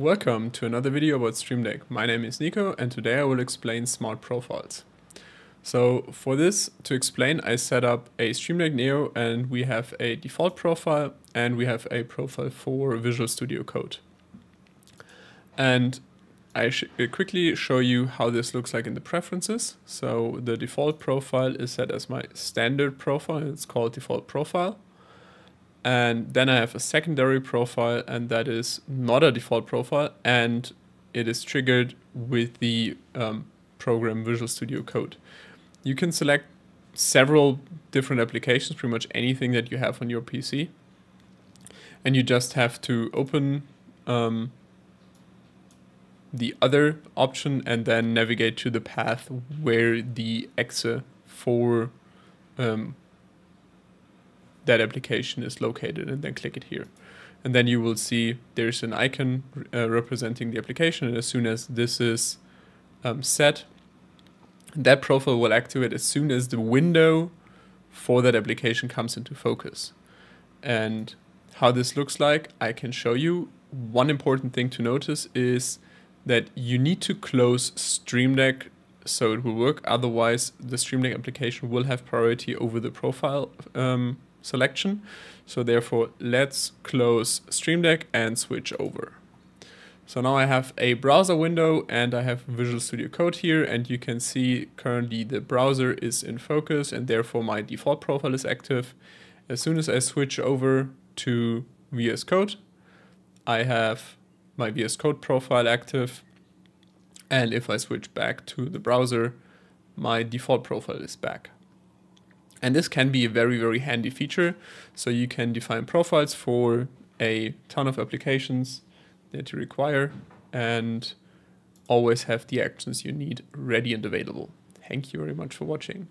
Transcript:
Welcome to another video about Stream Deck. My name is Nico and today I will explain Smart Profiles. So for this to explain, I set up a Stream Deck Neo and we have a default profile and we have a profile for Visual Studio Code. And I quickly show you how this looks like in the preferences. So the default profile is set as my standard profile. It's called default profile. And then I have a secondary profile, and that is not a default profile, and it is triggered with the program Visual Studio Code. You can select several different applications, pretty much anything that you have on your PC, and you just have to open the other option and then navigate to the path where the exe for that application is located, and then click it here. And then you will see there's an icon representing the application, and as soon as this is set, that profile will activate as soon as the window for that application comes into focus. And how this looks like, I can show you. One important thing to notice is that you need to close Stream Deck so it will work, otherwise the Stream Deck application will have priority over the profile selection. So therefore, let's close Stream Deck and switch over. So now I have a browser window and I have Visual Studio Code here, and you can see currently the browser is in focus and therefore my default profile is active. As soon as I switch over to VS Code, I have my VS Code profile active, and if I switch back to the browser, my default profile is back. And this can be a very, very handy feature. So you can define profiles for a ton of applications that you require and always have the actions you need ready and available. Thank you very much for watching.